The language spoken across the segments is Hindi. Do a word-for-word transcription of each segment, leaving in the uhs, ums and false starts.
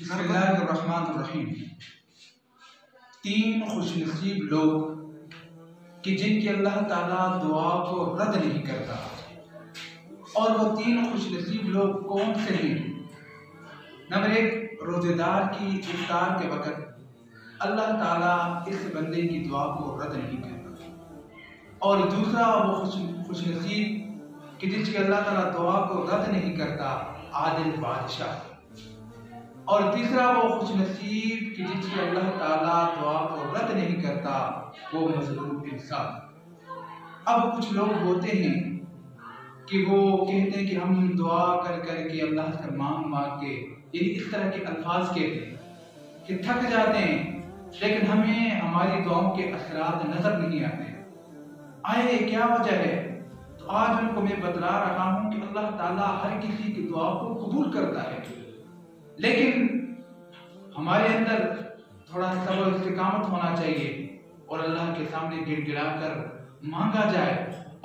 बिस्मिल्लाहिर्रहमानिर्रहीम। तीन खुशनसीब लोग कि जिनकी अल्लाह ताला दुआ को रद्द नहीं करता। और वो तीन खुशनसीब लोग कौन से हैं? नंबर एक, रोजेदार की इफ्तार के वक़्त अल्लाह ताला इस बंदे की दुआ को रद्द नहीं करता। और दूसरा वो खुश खुशनसीब कि जिसकी अल्लाह ताला दुआ को रद्द नहीं करता, आदिल बादशाह। और तीसरा वो खुशनसीब कि जिसकी अल्लाह ताला दुआ को रद्द नहीं करता, वो मजलूम इंसान। अब कुछ लोग होते हैं कि वो कहते हैं कि हम दुआ कर कर के अल्लाह से मांग मांग के, यानी इस तरह के अल्फाज कहते हैं कि थक जाते हैं, लेकिन हमें हमारी दुआओं के असरात नजर नहीं आते। आए क्या वजह है? तो आज उनको मैं बतला रहा हूँ कि अल्लाह ताला हर किसी की दुआ को कबूल करता है, लेकिन हमारे अंदर थोड़ा सब्र इस्तिकामत होना चाहिए और अल्लाह के सामने गिड़गिड़ा कर मांगा जाए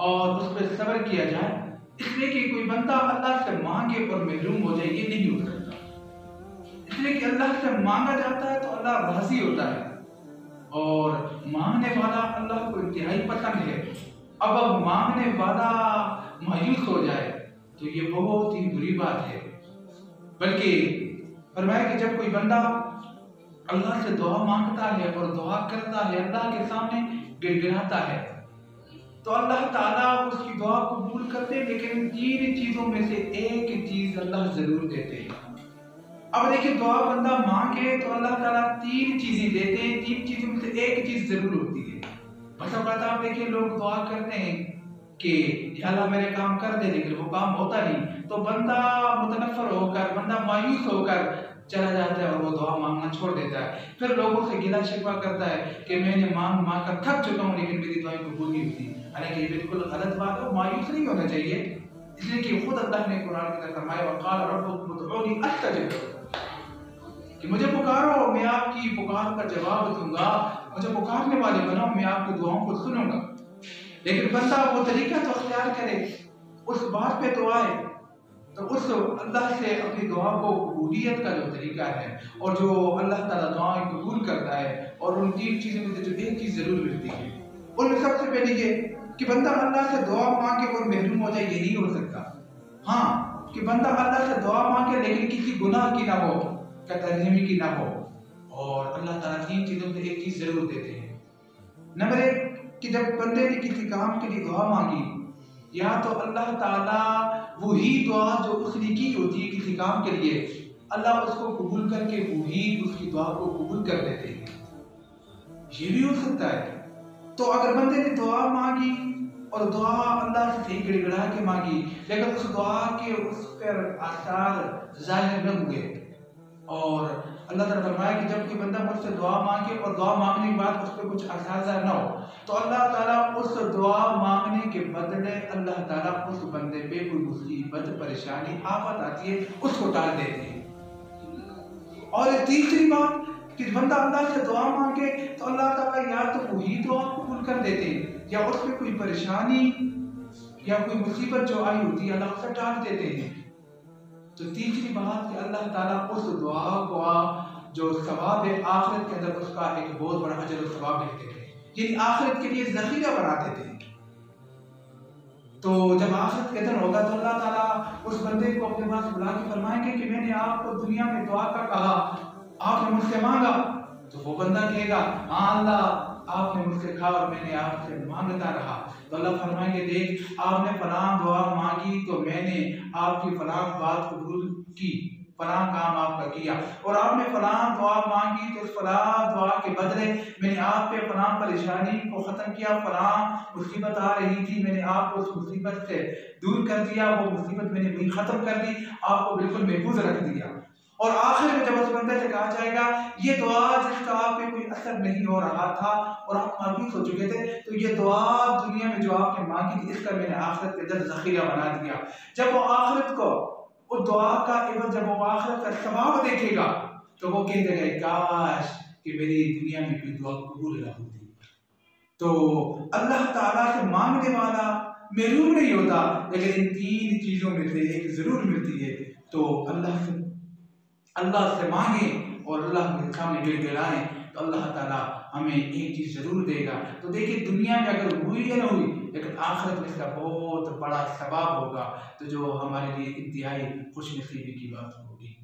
और उस पर सब्र किया जाए। इसलिए कि कोई बंदा अल्लाह से मांगे और महरूम हो जाए, ये नहीं हो सकता। इसलिए कि अल्लाह से मांगा जाता है तो अल्लाह राजी होता है और मांगने वाला अल्लाह को इंतहाई पसंद है। अब अब मांगने वाला मायूस हो जाए तो ये बहुत ही बुरी बात है। बल्कि फरमाया कि जब कोई बंदा अल्लाह से दुआ मांगता है और दुआ करता है, अल्लाह के सामने गिड़गिड़ाता है, तो अल्लाह ताला उसकी दुआ कबूल करते हैं, लेकिन तीन चीज़ों में से एक चीज़ अल्लाह ज़रूर देते हैं। अब देखिए, दुआ बंदा मांगे तो अल्लाह ताला तीन चीज़ें देते हैं, तीन चीज़ों में से एक चीज़ ज़रूर होती है। बस अब बात, आप देखिए, लोग दुआ करते हैं कि अल्लाह मेरे काम कर दे, लेकिन वो काम होता नहीं, तो बंदा मुतनफ़र होकर, बंदा मायूस होकर चला जाता है और वो दुआ मांगना छोड़ देता है। फिर लोगों से गिला शिकवा करता है कि मैंने मांग मांग कर थक चुका हूँ, लेकिन मेरी दुआएं कबूल नहीं होती। हालांकि ये बिल्कुल गलत बात है, मायूस नहीं होना चाहिए। इसलिए कि खुद अल्लाह ने कुरान के अंदर फरमाया, वक़ाल रब्बुकुम उदऊनी अस्ताजिब लकुम, कि मुझे पुकारो, मैं आपकी पुकार का जवाब दूंगा, मुझे पुकारने वाले बनाओ, मैं आपकी दुआओं को सुनूंगा। लेकिन बंदा वो तरीका तो अख्तियार करे, उस बात पे तो आए, तो उस अल्लाह से अपनी दुआ को कबूलियत का जो तरीका है और जो अल्लाह ताला दुआएं कबूल करता है, और उन तीन चीज़ों में से जो एक चीज़ ज़रूर मिलती है। उनमें सबसे पहले ये कि बंदा अल्लाह से दुआ मांगे और महरूम हो जाए, ये नहीं हो सकता। हाँ, कि बंदा अल्लाह से दुआ मांगे लेकिन किसी गुनाह की ना हो, कतरजमी की ना हो, और अल्लाह ताला तीन चीज़ों में एक चीज़ ज़रूर देते हैं। नंबर एक, कि जब बंदे ने किसी काम के लिए दुआ मांगी, या तो अल्लाह ताला वही दुआ जो उसने की होती है किसी काम के लिए, अल्लाह उसको कबूल करके वही उसकी दुआ को कबूल कर देते हैं, ये भी हो सकता है। तो अगर बंदे ने दुआ मांगी और दुआ अल्लाह से गिड़गिड़ा के मांगी, लेकिन उस दुआ के उस पर आसार जाहिर न हुए, और अल्लाह ताला फरमाया कि जब कोई बंदा मुझसे दुआ मांगे और दुआ मांगने के बाद उस पर कुछ आसार जाहिर न हो, तो अल्लाह ताला उस दुआ मांगने के बदले अल्लाह ताला उस बंदे पे कोई मुसीबत, परेशानी, आफत आती है, उसको टाल देते हैं। और तीसरी बात कि बंदा अल्लाह से दुआ मांगे तो अल्लाह ताला या तो वही दुआ कबूल कर देते हैं, या उस पर कोई परेशानी या कोई मुसीबत जो आई होती है, अल्लाह उसे टाल देते हैं। तो तीसरी बात कि अल्लाह ताला उस दुआ को जो सवाब है आखिरत के अंदर, उसका एक बहुत बड़ा अजर और सवाब लिख देते हैं, यानी आखिरत के लिए जखीरा बना देते हैं। तो जब आखिरत के दिन होगा तो अल्लाह ताला उस बंदे को अपने पास बुला के फरमाएंगे कि मैंने आपको दुनिया में दुआ का कहा, आपने मुझसे मांगा। तो वो बंदा कहेगा, हाँ अल्लाह, आपने मुझसे कहा और मैंने आपसे मांगता रहा। तो अल्लाह फरमाएंगे, देख, आपने फलां दुआ मांगी तो मैंने आपकी फलां बात कबूल की, फलां काम आपका किया, और आपने फलां दुआ मांगी तो उस फलां दुआ के बदले मैंने आप पे फलां परेशानी को ख़त्म किया, फलां मुसीबत आ रही थी, मैंने आपको उस मुसीबत से दूर कर दिया, वो मुसीबत मैंने भी ख़त्म कर दी, आपको बिल्कुल महफूज रख दिया। और आखिर में जब उस बंदे से कहा जाएगा, ये दुआ जिसका आप पे कोई असर नहीं हो रहा था और आप मायूस हो चुके थे, तो ये दुआ दुनिया में जो आपने मांगी थी, इसका मैंने आखिरत के अंदर जखीरा बना दिया। जब वो आखिरत को, उस दुआ का इबन, जब वो आखिरत का सवाब देखेगा, तो वो कह देगा, काश कि मेरी दुनिया में कोई दुआ कबूल ना होती। तो अल्लाह ताला से मांगने वाला महरूम नहीं होता, लेकिन इन तीन चीज़ों में से एक ज़रूर मिलती है। तो अल्लाह अल्लाह से मांगें और अल्लाह के सामने गिड़गिड़ाएं तो अल्लाह ताला हमें एक चीज़ ज़रूर देगा। तो देखिए दुनिया में अगर हुई या ना हुई लेकिन आखिरत में इसका बहुत बड़ा सवाब होगा, तो जो हमारे लिए इंतहाई खुशनसीबी की बात होगी।